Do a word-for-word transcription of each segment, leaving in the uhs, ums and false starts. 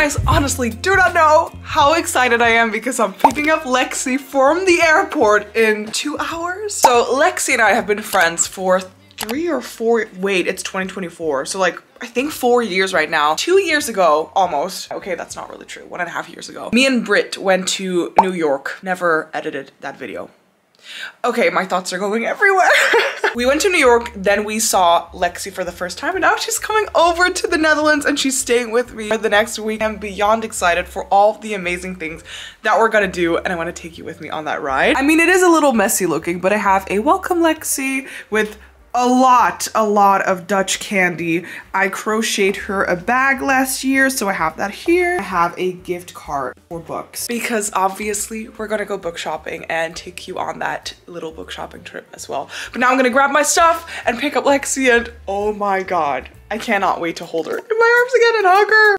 guys honestly do not know how excited I am because I'm picking up Lexi from the airport in two hours. So Lexi and I have been friends for three or four, wait, it's twenty twenty-four. So like, I think four years right now. Two years ago, almost. Okay, that's not really true. One and a half years ago. Me and Britt went to New York. Never edited that video. Okay, my thoughts are going everywhere. We went to New York, then we saw Lexi for the first time, and now she's coming over to the Netherlands and she's staying with me for the next week. I'm beyond excited for all the amazing things that we're gonna do, and I wanna take you with me on that ride. I mean, it is a little messy looking, but I have a welcome Lexi with a lot, a lot of Dutch candy. I crocheted her a bag last year, so I have that here. I have a gift card for books because obviously we're gonna go book shopping and take you on that little book shopping trip as well. But now I'm gonna grab my stuff and pick up Lexi, and oh my God, I cannot wait to hold her in my arms again and hug her.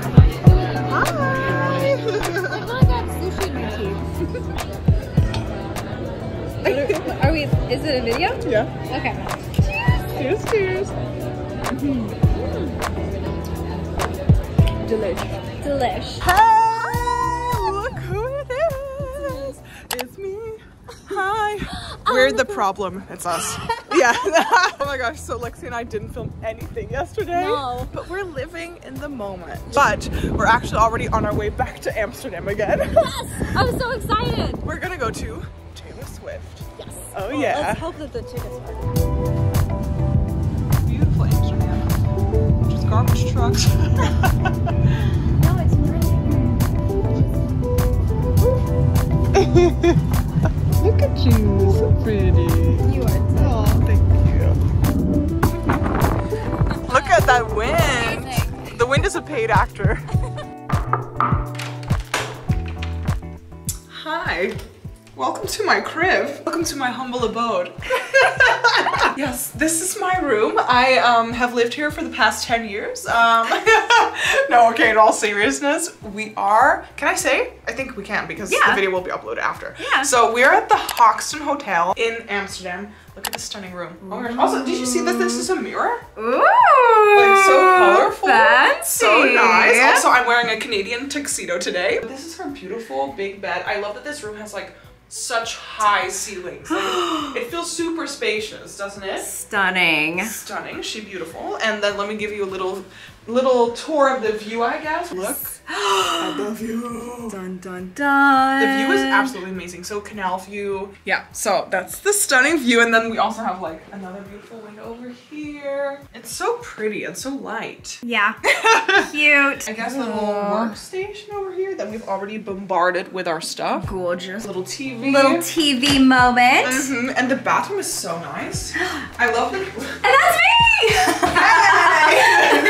Hi. I thought I got sushi in your teeth. Are we, is it a video? Yeah. Okay. Cheers. Cheers, cheers. Mm-hmm. Mm. Delish. Delish. Hey, look who it is. It's me. Hi. We're the problem. It's us. Yeah. Oh my gosh. So Lexi and I didn't film anything yesterday. No. But we're living in the moment. But we're actually already on our way back to Amsterdam again. Yes. I'm so excited. We're going to go to Taylor Swift. Yes. Oh, oh yeah. Let's hope that the tickets work. Beautiful Amsterdam. Just garbage trucks. No, it's pretty. Look at you, so pretty. You are too. Oh, thank you. Look at that wind. Amazing. The wind is a paid actor. Hi. Welcome to my crib. Welcome to my humble abode. Yes, this is my room. I um, have lived here for the past ten years. Um, no, okay, in all seriousness, we are, can I say? I think we can because yeah. The video will be uploaded after. Yeah. So we're at the Hoxton Hotel in Amsterdam. Look at this stunning room. Ooh. Also, did you see that this is a mirror? Ooh. Like so colorful. Fancy. So nice. Also, I'm wearing a Canadian tuxedo today. This is her beautiful big bed. I love that this room has like such high ceilings. Like, it feels super spacious, doesn't it? Stunning. Stunning. She's beautiful. And then let me give you a little little tour of the view, I guess. Look at the view. Dun, dun, dun. The view is absolutely amazing. So canal view. Yeah, so that's the stunning view. And then we also have like another beautiful window over here. It's so pretty and so light. Yeah. Cute. I guess a little workstation over here that we've already bombarded with our stuff. Gorgeous. Little T V. Little T V moment. Mm-hmm. And the bathroom is so nice. I love the- And that's me!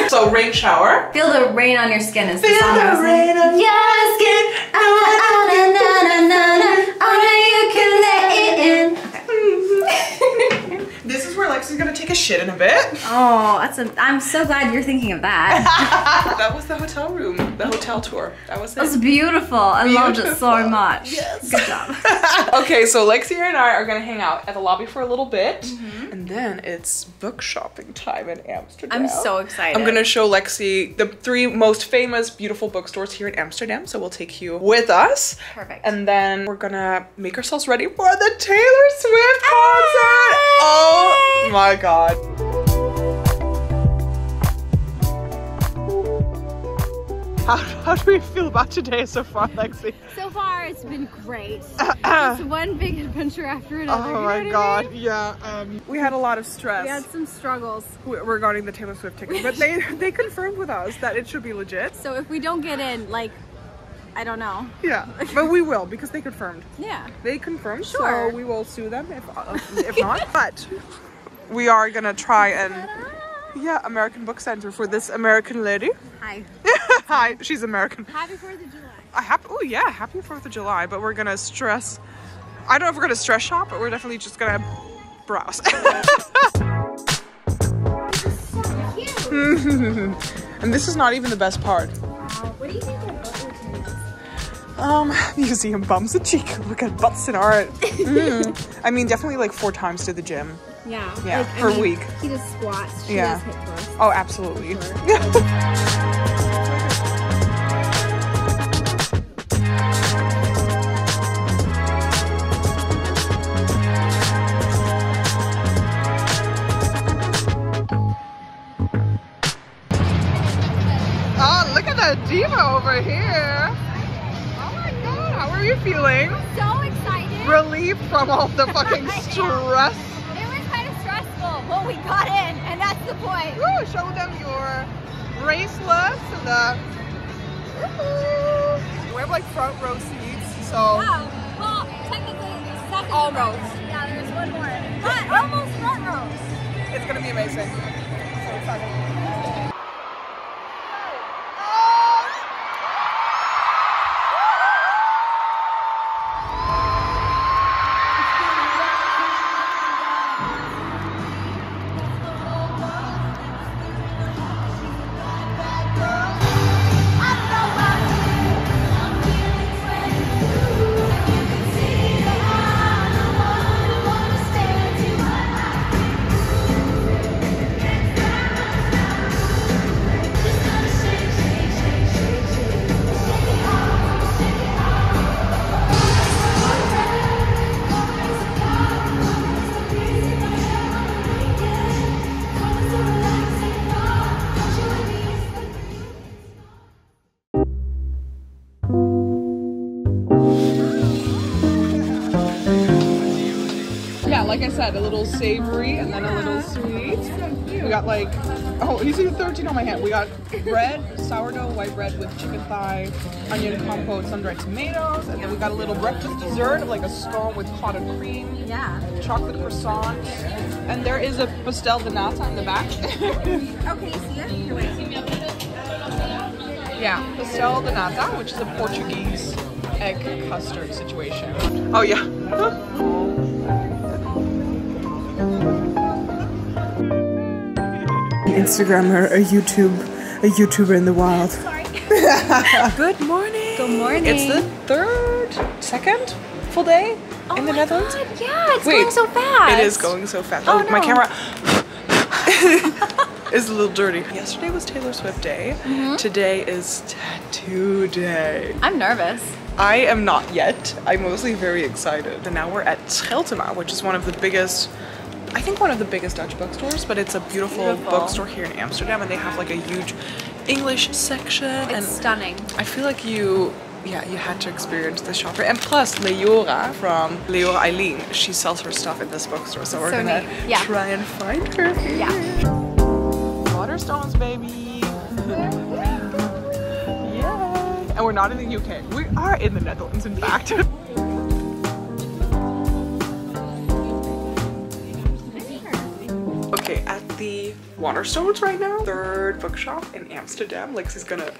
Hey! So rain shower. Feel the rain on your skin is the song. Feel the rain on your skin. Na na na na na na. Only you can let it in. This is where Lexi's gonna take a shit in a bit. Oh, that's a, I'm so glad you're thinking of that. That was the hotel room, the hotel tour. That was it. That was beautiful. I loved it so much. Yes. Good job. Okay, so Lexi and I are gonna hang out at the lobby for a little bit. Mm-hmm. And then it's book shopping time in Amsterdam. I'm so excited. I'm gonna show Lexi the three most famous beautiful bookstores here in Amsterdam. So we'll take you with us. Perfect. And then we're gonna make ourselves ready for the Taylor Swift concert. Hey! Oh my God. How, how do we feel about today so far, Lexi? So far, it's been great. Just one big adventure after another. Oh my God, I mean? Yeah. Um, we had a lot of stress. We had some struggles. Regarding the Taylor Swift ticket, but they, they confirmed with us that it should be legit. So if we don't get in, like, I don't know. Yeah, but we will because they confirmed. Yeah. They confirmed, sure. So we will sue them if, uh, if not. But we are gonna try and... Yeah, American Book Center for this American lady. Hi. Hi, she's American. Happy fourth of July. I have, oh yeah, happy fourth of July, but we're gonna stress, I don't know if we're gonna stress shop, but we're definitely just gonna browse. This is so cute. And this is not even the best part. Wow, what do you think of butts? Um, museum bums a cheek. Look at butts in art. Mm. I mean, definitely like four times to the gym. Yeah. Yeah, like, per I mean, week. He just squats. She yeah. does hip thrust. Oh, absolutely. For sure. Diva over here. Oh my god, how are you feeling? So excited. Relieved from all the fucking stress. It was kind of stressful, but we got in, and that's the point. Woo, show them your bracelets and the. Woo-hoo. We have like front row seats, so. Wow. Well, technically, second almost. Row. Yeah, there's one more. But almost front rows. It's gonna be amazing. So excited. A little savory and then a little sweet. We got like, oh, you see the thirteen on my hand. We got bread, sourdough, white bread with chicken thigh, onion compote, sun-dried tomatoes, and then we got a little breakfast dessert of like a scone with cottage cream, yeah, chocolate croissant, and there is a pastel de nata in the back. Okay, see it? Yeah, pastel de nata, which is a Portuguese egg custard situation. Oh yeah. An Instagrammer, a YouTube, a YouTuber in the wild. Sorry. Good morning. Good morning. It's the third, second full day oh in the Netherlands. God, yeah, it's Wait, going so fast. It is going so fast. Oh, oh no. My camera is a little dirty. Yesterday was Taylor Swift day. Mm-hmm. Today is tattoo day. I'm nervous. I am not yet. I'm mostly very excited. And now we're at Scheltema, which is one of the biggest. I think one of the biggest Dutch bookstores, but it's a beautiful, beautiful bookstore here in Amsterdam, and they have like a huge English section. It's and stunning. I feel like you, yeah, you had to experience the shop. And plus, Leora from Leora Aileen, she sells her stuff in this bookstore, so we're so gonna yeah. try and find her here. Yeah. Waterstones, baby. Yeah. And we're not in the U K. We are in the Netherlands, in fact. Okay, at the Waterstones right now, third bookshop in Amsterdam. Lexi's gonna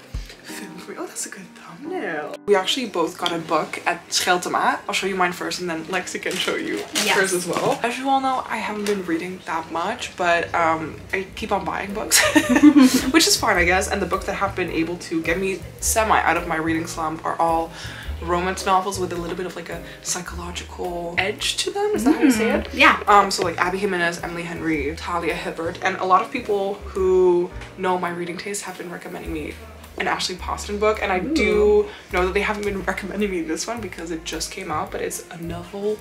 film for me. Oh, that's a good thumbnail. We actually both got a book at Scheltema. I'll show you mine first and then Lexi can show you yes. hers as well. As you all know, I haven't been reading that much, but um, I keep on buying books, which is fine, I guess. And the books that have been able to get me semi out of my reading slump are all romance novels with a little bit of like a psychological edge to them. Is that mm-hmm. how you say it? Yeah. Um, so like Abby Jimenez, Emily Henry, Talia Hibbert, and a lot of people who know my reading taste have been recommending me an Ashley Poston book, and I Ooh. do know that they haven't been recommending me this one because it just came out, but it's a novel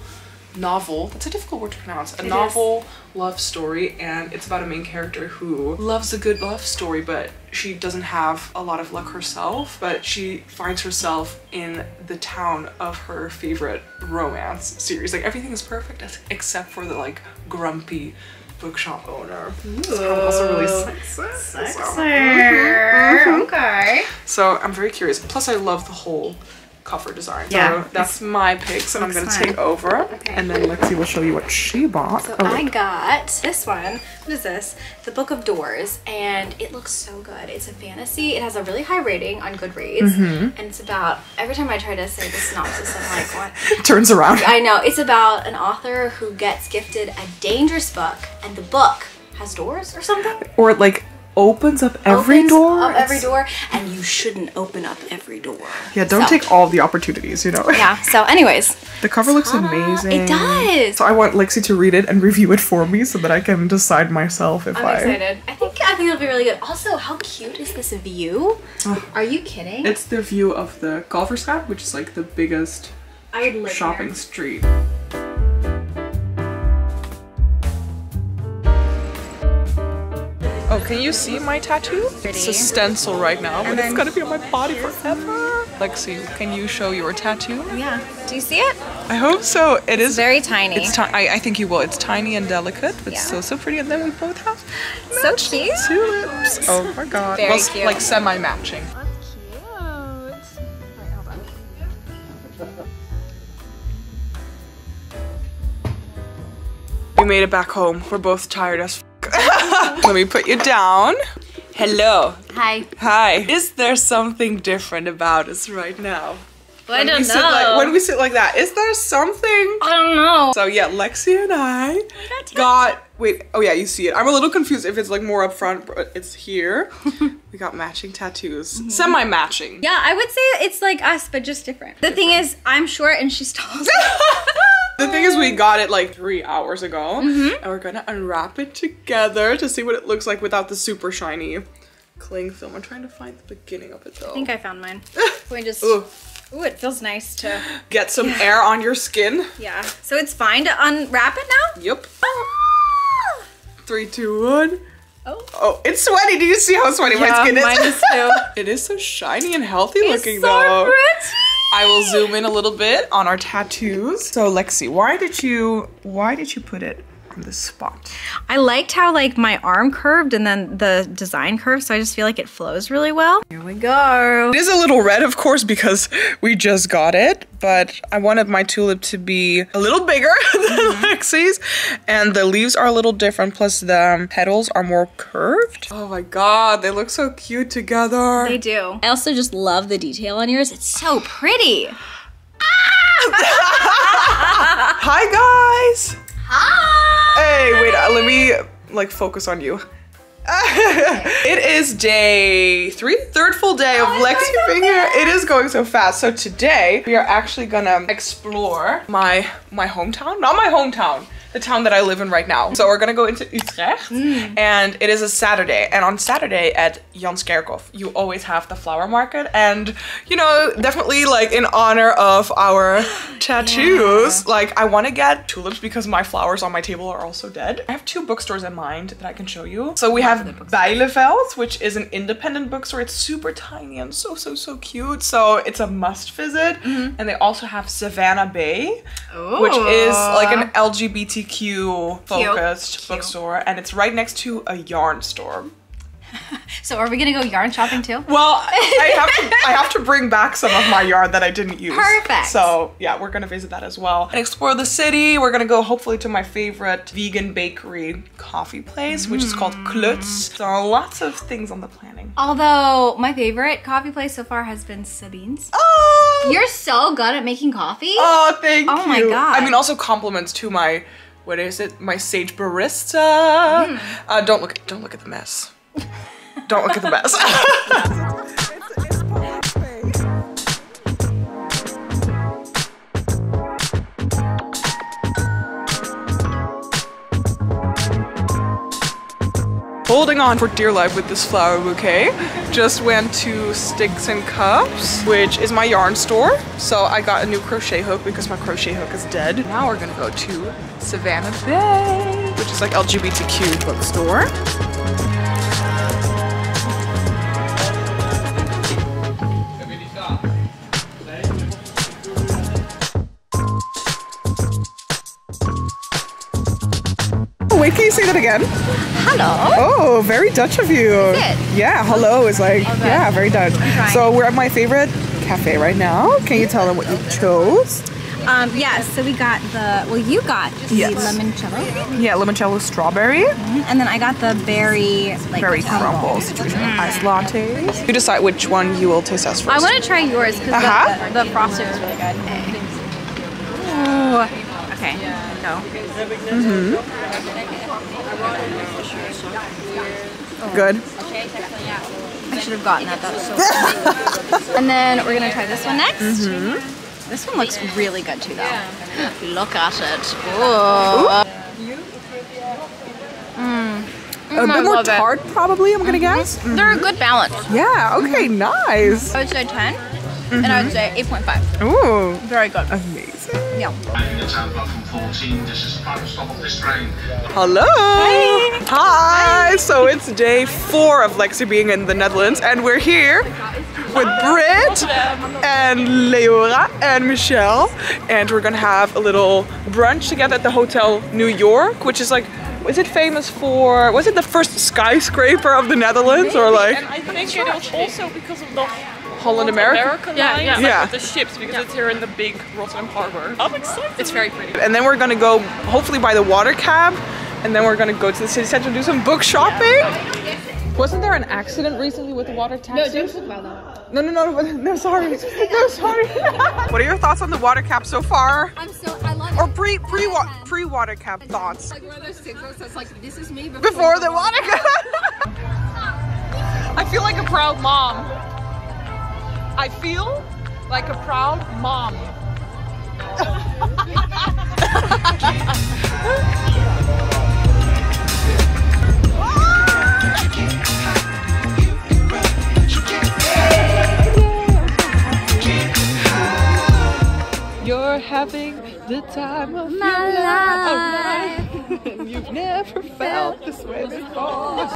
novel that's a difficult word to pronounce a it novel is. love story, and it's about a main character who loves a good love story, but she doesn't have a lot of luck herself, but she finds herself in the town of her favorite romance series. Like everything is perfect except for the like grumpy bookshop owner. Ooh, so I'm also really sexy. Sexy. So. Mm-hmm. Okay. So I'm very curious. Plus I love the whole cover design. Yeah, so that's my picks, and I'm gonna fun. take over, okay. and then Lexi will show you what she bought. So oh, I wait. got this one. What is this? The Book of Doors, and it looks so good. It's a fantasy. It has a really high rating on Goodreads, mm-hmm. and it's about. Every time I try to say the synopsis, I'm like, what? It turns around. I know. It's about an author who gets gifted a dangerous book, and the book has doors or something, or like opens up every opens door. Up every door, and you shouldn't open up every door. Yeah, don't so. take all the opportunities, you know. Yeah. So, anyways, the cover looks uh, amazing. It does. So I want Lexi to read it and review it for me so that I can decide myself if I'm I. I'm excited. I think I think it'll be really good. Also, how cute is this view? Uh, Are you kidding? It's the view of the Golfersgap, which is like the biggest shopping there. street. Oh, can you see my tattoo? Pretty. It's a stencil right now, but it's gonna be on my body forever. Lexi, can you show your tattoo? Yeah. Do you see it? I hope so. It it's is very tiny. It's ti I, I think you will. It's tiny and delicate, but yeah. so so pretty. And then we both have so cute tulips. Oh my god. Very well, cute. Like semi-matching. That's cute. All right, hold on. We made it back home. We're both tired as. Let me put you down. Hello. Hi. Hi. Is there something different about us right now? Well, I don't know. Like, when we sit like that, is there something? I don't know. So yeah, Lexi and I got, got... Wait, oh yeah, you see it. I'm a little confused if it's like more up front, but it's here. We got matching tattoos. Mm-hmm. Semi-matching. Yeah, I would say it's like us, but just different. The different. thing is, I'm short and she's tall. The thing is, we got it like three hours ago, mm-hmm. and we're gonna unwrap it together to see what it looks like without the super shiny cling film. I'm trying to find the beginning of it though. I think I found mine. We just, ooh. ooh, it feels nice to get some yeah. air on your skin. Yeah, so it's fine to unwrap it now? Yep. Ah! Three, two, one. Oh. Oh, it's sweaty. Do you see how sweaty yeah, my skin is? Mine is too. It is so shiny and healthy it's looking so though. Pretty. I will zoom in a little bit on our tattoos. So Lexi, why did you why did you put it on the spot? I liked how like my arm curved and then the design curved, so I just feel like it flows really well. Here we go. It is a little red, of course, because we just got it, but I wanted my tulip to be a little bigger than mm-hmm. Lexi's, and the leaves are a little different, plus the petals are more curved. Oh my god, they look so cute together. They do. I also just love the detail on yours. It's so pretty. Ah! Hi guys! Hi. Hey, wait, uh, let me like focus on you. Okay. It is day three, third full day oh, of Lexi being here. It is going so fast. So today we are actually gonna explore my my hometown, not my hometown, the town that I live in right now. So we're gonna go into Utrecht, mm. and it is a Saturday. And on Saturday at Janskerkhof, you always have the flower market, and you know, definitely like in honor of our tattoos, yeah. like I wanna get tulips because my flowers on my table are also dead. I have two bookstores in mind that I can show you. So we have Bielefeld, which is an independent bookstore. It's super tiny and so, so, so cute. So it's a must visit. Mm-hmm. And they also have Savannah Bay, ooh. Which is like an L G B T Q focused bookstore, and it's right next to a yarn store. So are we gonna go yarn shopping too? Well, I have to I have to bring back some of my yarn that I didn't use. Perfect. So yeah, we're gonna visit that as well and explore the city. We're gonna go hopefully to my favorite vegan bakery coffee place, mm. which is called Klutz. So lots of things on the planning. Although my favorite coffee place so far has been Sabine's. Oh! You're so good at making coffee. Oh, thank oh you. Oh my god. I mean, also compliments to my what is it? My sage barista. Mm. Uh, don't look. Don't look at the mess. Don't look at the mess. Holding on for dear life with this flower bouquet. Just went to Sticks and Cups, which is my yarn store. So I got a new crochet hook because my crochet hook is dead. Now we're gonna go to Savannah Bay, which is like L G B T Q bookstore. Wait, can you say that again? Hello. Oh, very Dutch of you. Is it? Yeah, hello is like, okay. yeah, very Dutch. So we're at my favorite cafe right now. Can you tell them what you chose? Um, yes, yeah, so we got the, well, you got yes. the limoncello. Yeah, limoncello strawberry. Mm-hmm. And then I got the berry, like, berry crumble situation. Mm. Iced lattes. You decide which one you will taste us first. I want to try yours because uh-huh. the, the, the frosting is really good. Okay. Ooh. Okay, go. Mm-hmm. Oh. Good. I should have gotten that. That was so cool. And then we're gonna try this one next. Mm-hmm. This one looks really good too, though. Look at it. Oh. Mm. Mm, a bit I more tart, it. probably. I'm gonna mm-hmm. guess. Mm-hmm. They're a good balance. Yeah. Okay. Mm-hmm. Nice. I would say ten, mm-hmm. and I would say eight point five. Ooh, very good. Amazing. Yeah. fourteen. This is the final stop of this train. Hello. Hi. Hi. Hi. So it's day four of Lexi being in the Netherlands, and we're here with Britt and Leora and Michelle, and we're gonna have a little brunch together at the Hotel New York, which is like. Is it famous for, was it the first skyscraper of the Netherlands? Maybe. Or like? And I think it was also because of the Holland America? American yeah, line. Yeah, yeah. Like the ships, because yeah. it's here in the big Rotterdam harbor. I'm excited. It's very pretty. And then we're going to go, hopefully by the water cab, and then we're going to go to the city center and do some book shopping. Yeah. Wasn't there an accident recently with the water taxi? No, don't talk about that. No, no, no, no, no, sorry. No, sorry. What are your thoughts on the water cap so far? I'm so, I love it. Or pre, pre, wa pre water cap thoughts. Like one of those signals that's like, this is me before, before the water cap. I feel like a proud mom. I feel like a proud mom. You're having the time of my life. life. And you've never felt this way before.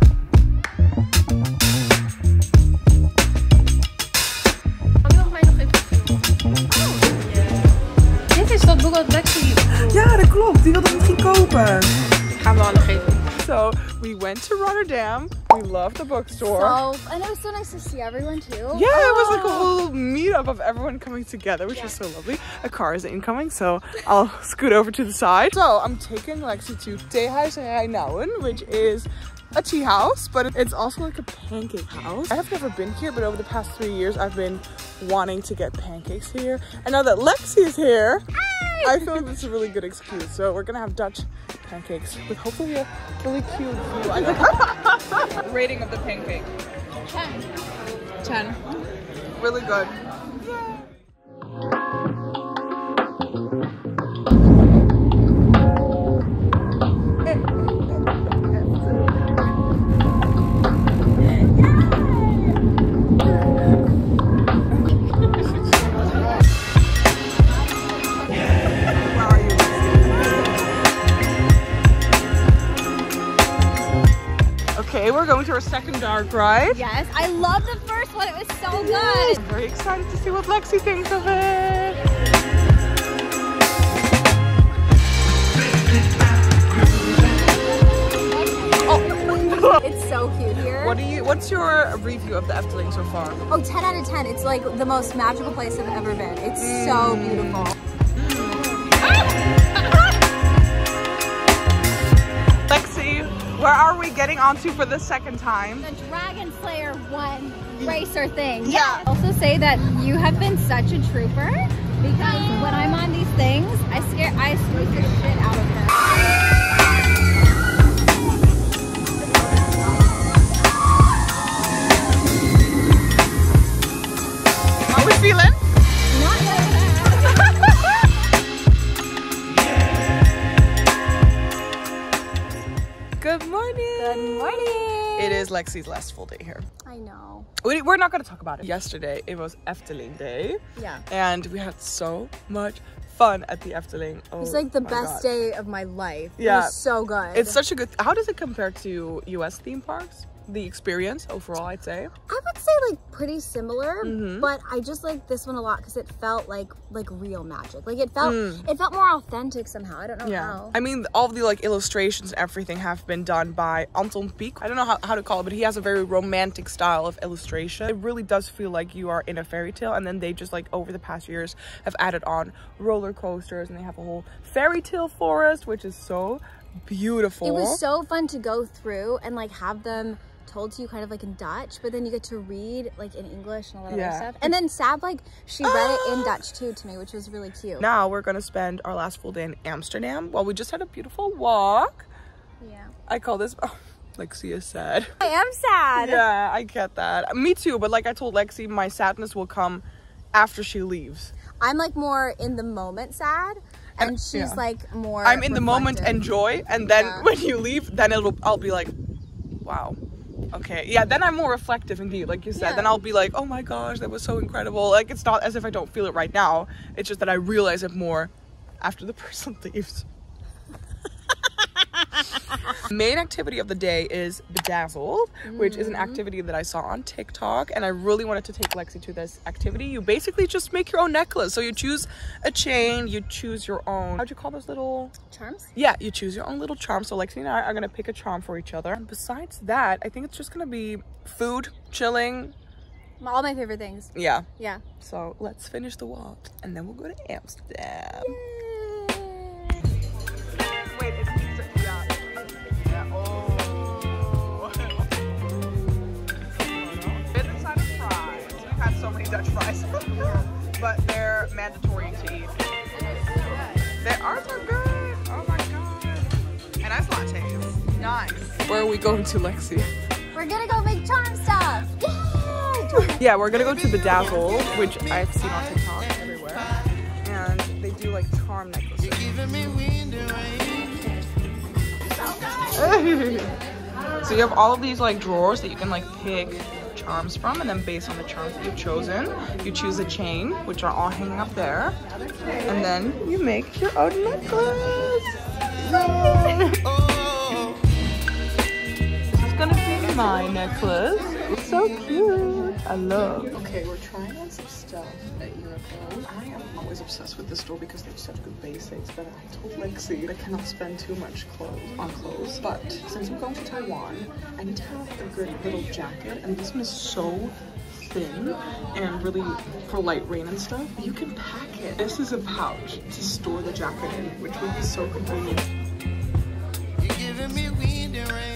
Dit is dat boek dat Lexi. Ja, dat klopt. Die wilde ik misschien kopen. Gaan we al nog even. So we went to Rotterdam. We loved the bookstore. So, and it was so nice to see everyone too. Yeah, oh. It was like a whole meetup of everyone coming together, which yeah. was so lovely. A car is incoming, so I'll scoot over to the side. So I'm taking Lexi to De Heus Heijnaun, which is a tea house, but it's also like a pancake house. I have never been here, but over the past three years, I've been wanting to get pancakes here. And now that Lexi is here, I feel like it's a really good excuse. So we're gonna have Dutch pancakes with hopefully a really cute view. I know. Rating of the pancake. ten. ten. Really good. Yeah. We're going to our second dark ride. Yes, I love the first one. It was so good. I'm very excited to see what Lexi thinks of it. Oh. It's so cute here. What do you? What's your review of the Efteling so far? Oh, ten out of ten. It's like the most magical place I've ever been. It's mm. so beautiful. Where are we getting onto for the second time? The Dragon Slayer one racer thing. Yeah. Also say that you have been such a trooper because when I'm on these things, I scare, I squeeze the shit out of her. How are we feeling? Not like that. Good morning. Good morning. It is Lexi's last full day here. I know. We, we're not going to talk about it. Yesterday, it was Efteling day. Yeah. And we had so much fun at the Efteling. Oh, it was like the best God. day of my life. Yeah. It was so good. It's such a good... How does it compare to U S theme parks? The experience overall, I'd say. I would say like pretty similar, mm-hmm. but I just like this one a lot because it felt like like real magic. Like it felt mm. it felt more authentic somehow. I don't know yeah. how. I mean, all the like illustrations and everything have been done by Anton Pieck. I don't know how, how to call it, but he has a very romantic style of illustration. It really does feel like you are in a fairy tale, and then they just like over the past years have added on roller coasters, and they have a whole fairy tale forest, which is so beautiful. It was so fun to go through and like have them told to you kind of like in Dutch, but then you get to read like in English and all that yeah. other stuff. And then Sab, like she read uh, it in Dutch too to me, which was really cute. Now we're gonna spend our last full day in Amsterdam. Well, we just had a beautiful walk. Yeah. I call this, oh, Lexi is sad. I am sad. Yeah, I get that. Me too, but like I told Lexi, my sadness will come after she leaves. I'm like more in the moment sad, and, and she's yeah. like more I'm in reflective. The moment and joy, and then yeah. when you leave, then it'll I'll be like, wow. Okay, yeah, then I'm more reflective indeed, like you said. Yeah. Then I'll be like, oh my gosh, that was so incredible. Like, it's not as if I don't feel it right now. It's just that I realize it more after the person leaves. Main activity of the day is Bedazzled, mm-hmm. which is an activity that I saw on TikTok, and I really wanted to take Lexi to this activity. You basically just make your own necklace. So you choose a chain, you choose your own, how'd you call those little charms? Yeah, you choose your own little charm. So Lexi and I are gonna pick a charm for each other. And besides that, I think it's just gonna be food, chilling. All my favorite things. Yeah. Yeah. So let's finish the walk and then we'll go to Amsterdam. Yay. Dutch fries, but they're mandatory to eat. They are so good. Oh my god. And I have lattes. Nice. Where are we going to, Lexi? We're gonna go make charm stuff. Yay! Yeah, we're gonna go to Bedazzled, which I've seen on TikTok everywhere. And they do like charm necklaces. So you have all of these like drawers that you can like pick charms from, and then based on the charms that you've chosen, you choose a chain, which are all hanging up there, and then you make your own necklace. Oh. This is gonna be my necklace. It's so cute. I love. Okay, we're trying on some stuff at Uniqlo. I am always obsessed with this store because they have such good basics, but I told Lexi I cannot spend too much clothes on clothes. But since I'm going to Taiwan, I need to have a good little jacket, and this one is so thin and really for light rain and stuff. You can pack it. This is a pouch to store the jacket in, which would be so convenient.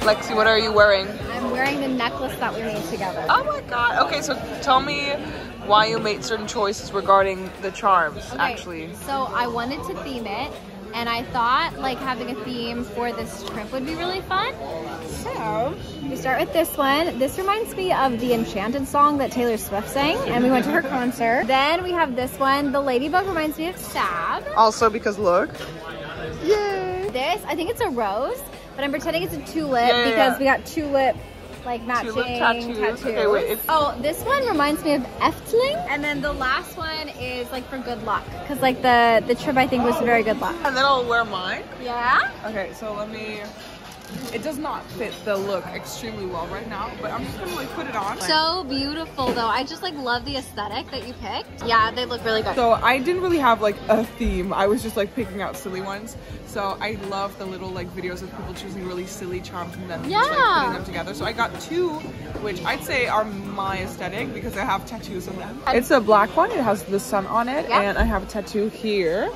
Lexi, what are you wearing? I'm wearing the necklace that we made together. Oh my god. Okay, so tell me why you made certain choices regarding the charms, okay, actually. So I wanted to theme it, and I thought like having a theme for this trip would be really fun. So we start with this one. This reminds me of the Enchanted song that Taylor Swift sang, and we went to her concert. Then we have this one. The ladybug reminds me of Sab. Also because look. Yay! This, I think it's a rose, but I'm pretending it's a tulip yeah, yeah, because yeah. we got tulip like matching tattoos. tattoos. Okay, wait, it's... Oh, this one reminds me of Efteling. And then the last one is like for good luck, because like the, the trip I think was oh. very good luck. And then I'll wear mine? Yeah. Okay, so let me, it does not fit the look extremely well right now, but I'm just gonna like put it on. So beautiful though. I just like love the aesthetic that you picked. Yeah, they look really good. So I didn't really have like a theme. I was just like picking out silly ones. So I love the little like videos of people choosing really silly charms and then yeah. just, like, putting them together. So I got two, which I'd say are my aesthetic because I have tattoos on them. It's a black one. It has the sun on it. Yeah. And I have a tattoo here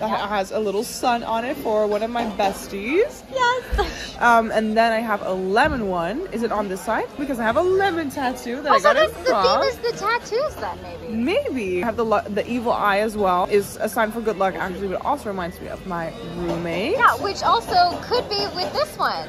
that yeah. has a little sun on it for one of my besties. Yes. Um, and then I have a lemon one. Is it on this side? Because I have a lemon tattoo that also I got it from. Also, the theme is the tattoos then, maybe. Maybe. I have the the evil eye as well. Is a sign for good luck, actually, but it also reminds me of my roommate. Yeah, which also could be with this one.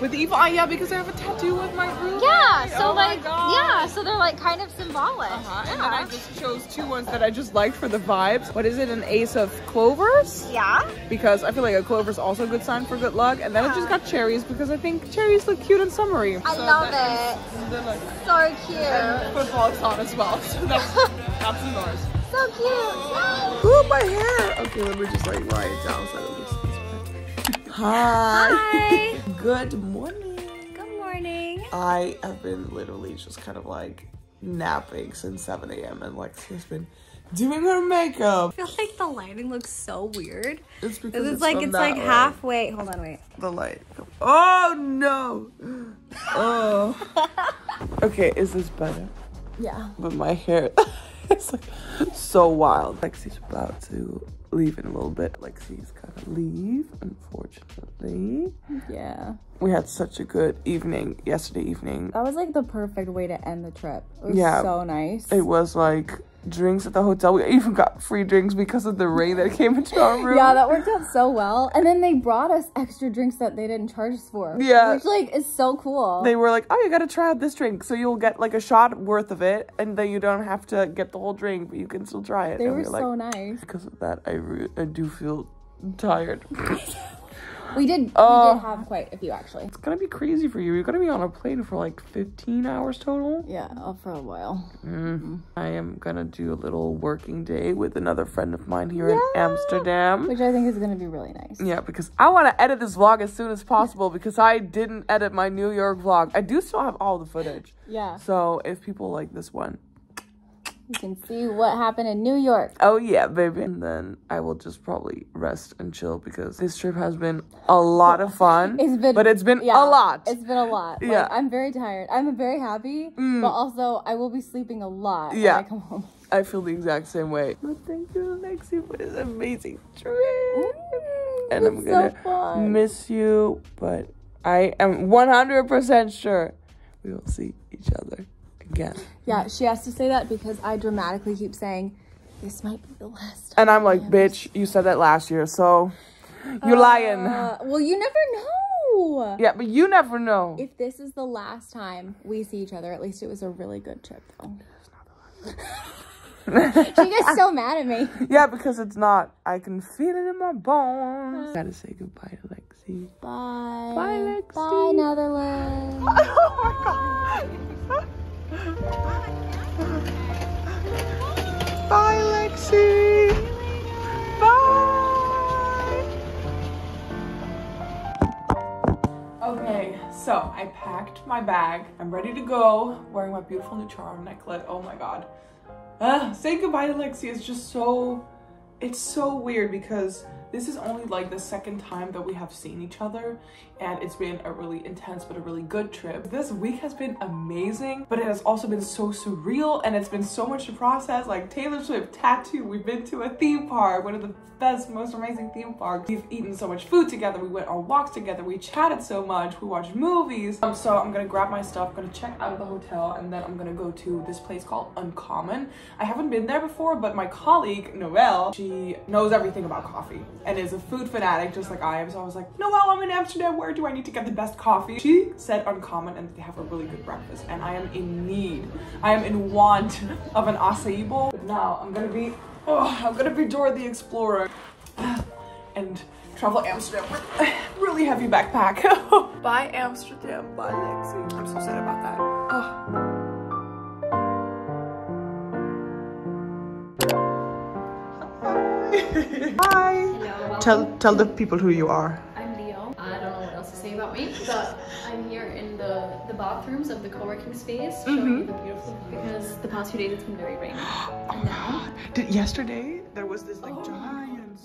With the evil eye, yeah, because I have a tattoo with my roommate. Yeah, so oh like, yeah, so they're like kind of symbolic. Uh-huh, and yeah. then I just chose two ones that I just liked for the vibes. What is it, an ace of clovers? Yeah. Because I feel like a clover is also a good sign for good luck. And then yeah. I just got cherries because I think cherries look cute and summery. I so love it. So cute. And football's on as well, so that's, that's yours. So cute. Yay. Ooh, my hair. Okay, let me just like write it down so it'll just... Hi. Hi. Good morning. Good morning. I have been literally just kind of like napping since seven A M and Lexi has been doing her makeup. I feel like the lighting looks so weird. It's because it's, it's like it's like way. halfway. Hold on, wait. The light. Oh no. Oh. Okay, is this better? Yeah. But my hair is like so wild. Lexi's about to leave in a little bit. Lexi's gotta leave, unfortunately. Yeah. We had such a good evening yesterday evening. That was like the perfect way to end the trip. It was yeah, so nice. It was like drinks at the hotel. We even got free drinks because of the rain that came into our room. Yeah, that worked out so well. And then they brought us extra drinks that they didn't charge us for. Yeah. Which, like, is so cool. They were like, oh, you gotta try out this drink. So you'll get, like, a shot worth of it, and then you don't have to get the whole drink, but you can still try it. They and were, we were so like, nice. Because of that, I, re I do feel tired. We did, uh, we did have quite a few, actually. It's gonna be crazy for you. You're gonna be on a plane for like fifteen hours total. Yeah, oh, for a while. Mm. I am gonna do a little working day with another friend of mine here yeah. in Amsterdam. Which I think is gonna be really nice. Yeah, because I wanna edit this vlog as soon as possible because I didn't edit my New York vlog. I do still have all the footage. Yeah. So if people like this one, you can see what happened in New York. Oh, yeah, baby. And then I will just probably rest and chill because this trip has been a lot of fun. It's been, but it's been yeah, a lot. It's been a lot. Yeah. Like, I'm very tired. I'm very happy, mm. but also I will be sleeping a lot yeah. when I come home. I feel the exact same way. But thank you, Lexi, for this amazing trip. Mm, and I'm going to so miss you, but I am one hundred percent sure we will see each other. Again. Yeah, she has to say that because I dramatically keep saying, this might be the last time. And I'm like, bitch, you said that last year, so you're uh, lying. Well, you never know. Yeah, but you never know. If this is the last time we see each other, at least it was a really good trip, though. She gets so mad at me. Yeah, because it's not. I can feel it in my bones. Bye. Gotta say goodbye to Lexi. Bye. Bye, Lexi. Bye, Netherlands. Oh, my God. Bye, Lexi. Bye. Okay, so I packed my bag. I'm ready to go. Wearing my beautiful new charm necklace. Oh my God. Uh, saying goodbye to Lexi is just so... It's so weird because this is only like the second time that we have seen each other, and it's been a really intense but a really good trip. This week has been amazing, but it has also been so surreal, and it's been so much to process, like Taylor Swift, tattoo, we've been to a theme park, one of the best, most amazing theme parks. We've eaten so much food together, we went on walks together, we chatted so much, we watched movies. Um, so I'm gonna grab my stuff, I'm gonna check out of the hotel, and then I'm gonna go to this place called Uncommon. I haven't been there before, but my colleague, Noelle, she She knows everything about coffee and is a food fanatic just like I am. So I was like, Noelle, I'm in Amsterdam. Where do I need to get the best coffee? She said Uncommon and they have a really good breakfast. And I am in need. I am in want of an acai bowl. But now I'm gonna be, oh, I'm gonna be Dora the Explorer and travel Amsterdam with a really heavy backpack. Bye Amsterdam, bye Lexi. I'm so sad about that. Oh. Hi! Hello, tell, tell the people who you are. I'm Leo. I don't know what else to say about me, but I'm here in the, the bathrooms of the co-working space, showing mm-hmm. you the beautiful view because the past few days it's been very rainy. Oh and now, God. Did, yesterday, there was this like oh. giant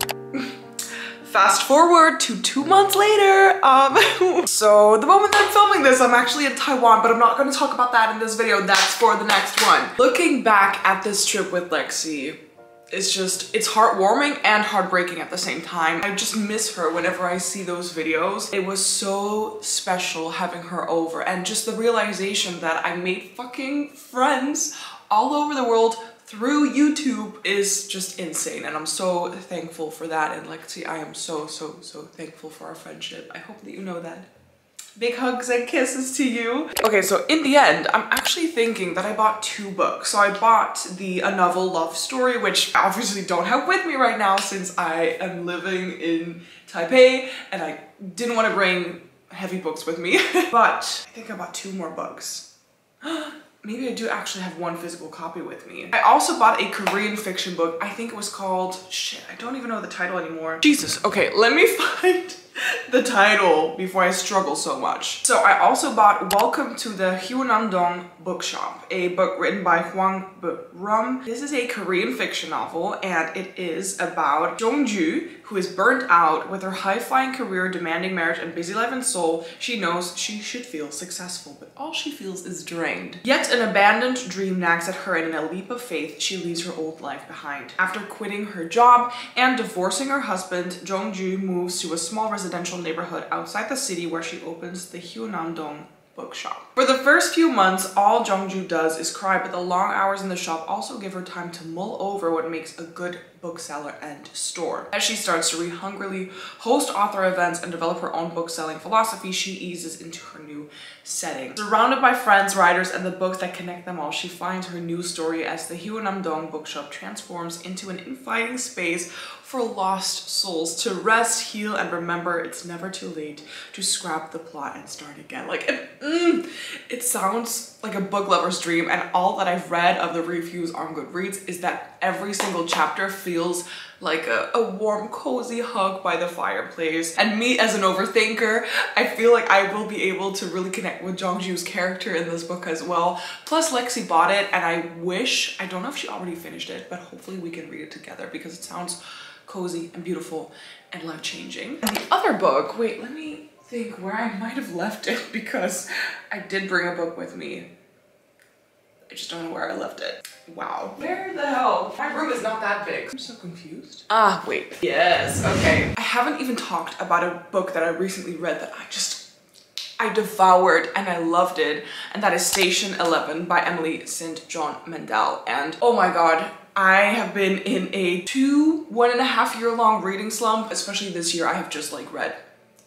storm. Fast forward to two months later. Um, so the moment that I'm filming this, I'm actually in Taiwan, but I'm not gonna talk about that in this video. That's for the next one. Looking back at this trip with Lexi, it's just, it's heartwarming and heartbreaking at the same time. I just miss her whenever I see those videos. It was so special having her over and just the realization that I made fucking friends all over the world through YouTube is just insane, and I'm so thankful for that. And Lexi, I am so, so, so thankful for our friendship. I hope that you know that. Big hugs and kisses to you. Okay, so in the end, I'm actually thinking that I bought two books. So I bought the A Novel Love Story, which I obviously don't have with me right now since I am living in Taipei and I didn't want to bring heavy books with me. But I think I bought two more books. Maybe I do actually have one physical copy with me. I also bought a Korean fiction book. I think it was called, shit, I don't even know the title anymore. Jesus, okay, let me find the title before I struggle so much. So I also bought Welcome to the Hyunam-dong Bookshop, a book written by Hwang Bo-rum. This is a Korean fiction novel and it is about Jeongju, who is burnt out with her high-flying career, demanding marriage, and busy life in Seoul. She knows she should feel successful, but all she feels is drained. Yet an abandoned dream nags at her, and in a leap of faith, she leaves her old life behind. After quitting her job and divorcing her husband, Jeongju moves to a small residential neighborhood outside the city where she opens the Hyunam-dong Bookshop. For the first few months, all Jeongju does is cry, but the long hours in the shop also give her time to mull over what makes a good bookseller and store. As she starts to read hungrily, host author events, and develop her own bookselling philosophy, she eases into her new setting. Surrounded by friends, writers, and the books that connect them all, she finds her new story as the Hyunam-dong Bookshop transforms into an inviting space for lost souls to rest, heal, and remember it's never too late to scrap the plot and start again. Like, it, mm, it sounds like a book lover's dream, and all that I've read of the reviews on Goodreads is that every single chapter feels like a, a warm, cozy hug by the fireplace. And me, as an overthinker, I feel like I will be able to really connect with Jeongju's character in this book as well. Plus, Lexi bought it, and I wish, I don't know if she already finished it, but hopefully we can read it together because it sounds cozy and beautiful and life-changing. And the other book, wait, let me think where I might have left it because I did bring a book with me. I just don't know where I left it. Wow. Where the hell? My room is not that big. I'm so confused. Ah, wait. Yes, okay. I haven't even talked about a book that I recently read that I just, I devoured and I loved it. And that is Station Eleven by Emily Saint John Mandel. And oh my God, I have been in a two, one and a half year long reading slump. Especially this year, I have just like read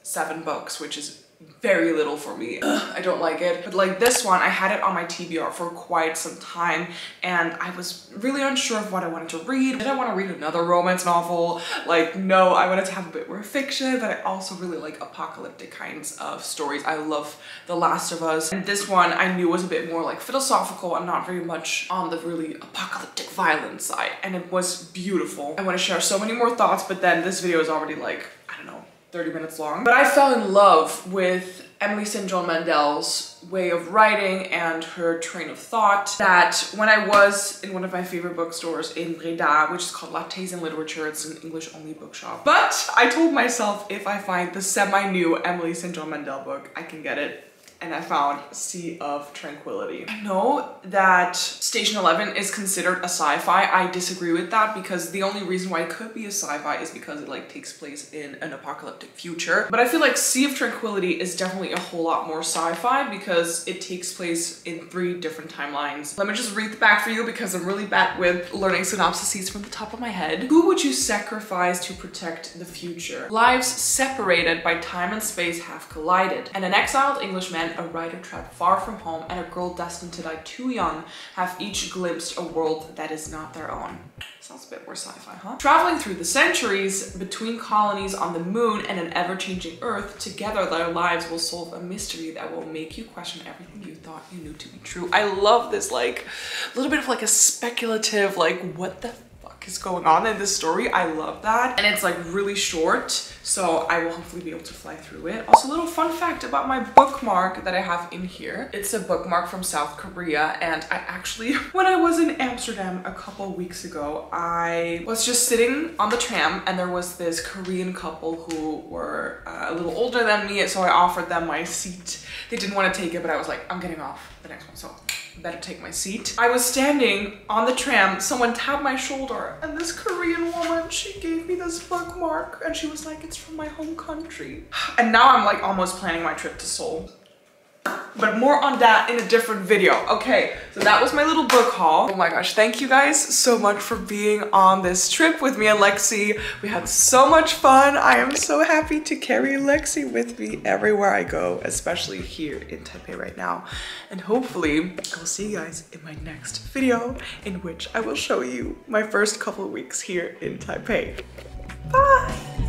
seven books, which is very little for me. Ugh, I don't like it. But like this one, I had it on my T B R for quite some time and I was really unsure of what I wanted to read. Did I want to read another romance novel? Like, no, I wanted to have a bit more fiction, but I also really like apocalyptic kinds of stories. I love The Last of Us. And this one I knew was a bit more like philosophical and not very much on the really apocalyptic violent side. And it was beautiful. I want to share so many more thoughts, but then this video is already like, I don't know, thirty minutes long. But I fell in love with Emily Saint John Mandel's way of writing and her train of thought that when I was in one of my favorite bookstores in Breda, which is called Lattes and Literature, it's an English only bookshop. But I told myself if I find the semi-new Emily Saint John Mandel book, I can get it. And I found Sea of Tranquility. I know that Station Eleven is considered a sci-fi. I disagree with that because the only reason why it could be a sci-fi is because it like takes place in an apocalyptic future. But I feel like Sea of Tranquility is definitely a whole lot more sci-fi because it takes place in three different timelines. Let me just read the back for you because I'm really bad with learning synopses from the top of my head. Who would you sacrifice to protect the future? Lives separated by time and space have collided, and an exiled Englishman, a writer trapped far from home, and a girl destined to die too young have each glimpsed a world that is not their own. Sounds a bit more sci-fi, huh? Traveling through the centuries between colonies on the moon and an ever-changing Earth, together their lives will solve a mystery that will make you question everything you thought you knew to be true. I love this, like, little bit of like a speculative, like, what the fuck is going on in this story? I love that. And it's like really short, so I will hopefully be able to fly through it. Also, a little fun fact about my bookmark that I have in here. It's a bookmark from South Korea, and I actually, when I was in Amsterdam a couple weeks ago, I was just sitting on the tram and there was this Korean couple who were uh, a little older than me, so I offered them my seat. They didn't want to take it, but I was like, I'm getting off the next one, so better take my seat. I was standing on the tram, someone tapped my shoulder, and this Korean woman, she gave me this bookmark and she was like, it's from my home country. And now I'm like almost planning my trip to Seoul. But more on that in a different video. Okay, so that was my little book haul. Oh my gosh, thank you guys so much for being on this trip with me and Lexi. We had so much fun. I am so happy to carry Lexi with me everywhere I go, especially here in Taipei right now. And hopefully, I'll see you guys in my next video in which I will show you my first couple of weeks here in Taipei. Bye!